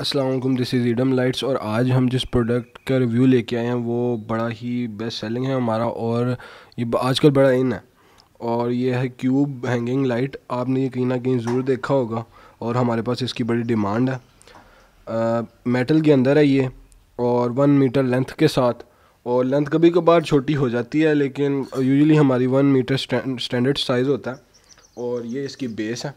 अस्सलाम वालेकुम, this is idiom lights. और आज हम जिस प्रोडक्ट का रिव्यू लेके आए हैं वो बड़ा ही बेस्ट सेलिंग है हमारा और ये आजकल बड़ा इन है, और ये है क्यूब हैंगिंग लाइट। आपने ये कहीं ना कहीं ज़रूर देखा होगा और हमारे पास इसकी बड़ी डिमांड है। मेटल के अंदर है ये और 1 मीटर लेंथ के साथ, और लेंथ कभी कभार छोटी हो जाती है लेकिन यूजुअली हमारी 1 मीटर स्टैंडर्ड साइज़ होता है। और ये इसकी बेस है,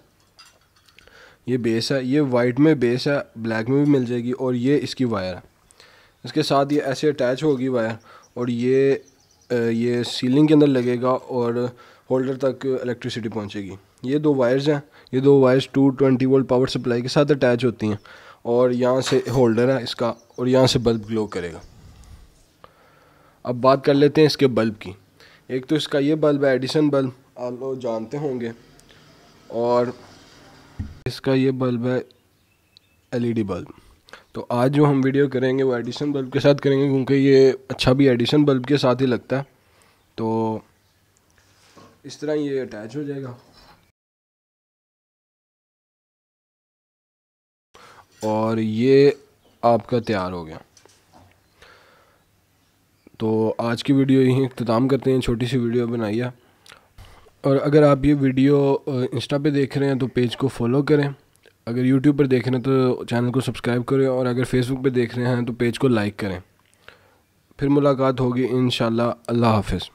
ये बेस है, ये वाइट में बेस है, ब्लैक में भी मिल जाएगी। और ये इसकी वायर है, इसके साथ ये ऐसे अटैच होगी वायर, और ये सीलिंग के अंदर लगेगा और होल्डर तक इलेक्ट्रिसिटी पहुंचेगी। ये दो वायर्स हैं, ये दो वायर्स 220 वोल्ट पावर सप्लाई के साथ अटैच होती हैं, और यहाँ से होल्डर है इसका, और यहाँ से बल्ब ग्लो करेगा। अब बात कर लेते हैं इसके बल्ब की। एक तो इसका ये बल्ब है एडिसन बल्ब, आप लोग जानते होंगे, और इसका ये बल्ब है एलईडी बल्ब। तो आज जो हम वीडियो करेंगे वो एडिसन बल्ब के साथ करेंगे क्योंकि ये अच्छा भी एडिसन बल्ब के साथ ही लगता है। तो इस तरह ये अटैच हो जाएगा और ये आपका तैयार हो गया। तो आज की वीडियो यहीं इख्तिताम करते हैं, छोटी सी वीडियो बनाई है। और अगर आप ये वीडियो इंस्टा पे देख रहे हैं तो पेज को फॉलो करें, अगर यूट्यूब पर देख रहे हैं तो चैनल को सब्सक्राइब करें, और अगर फेसबुक पे देख रहे हैं तो पेज को लाइक करें। फिर मुलाकात होगी इंशाल्लाह। अल्लाह हाफ़िज़।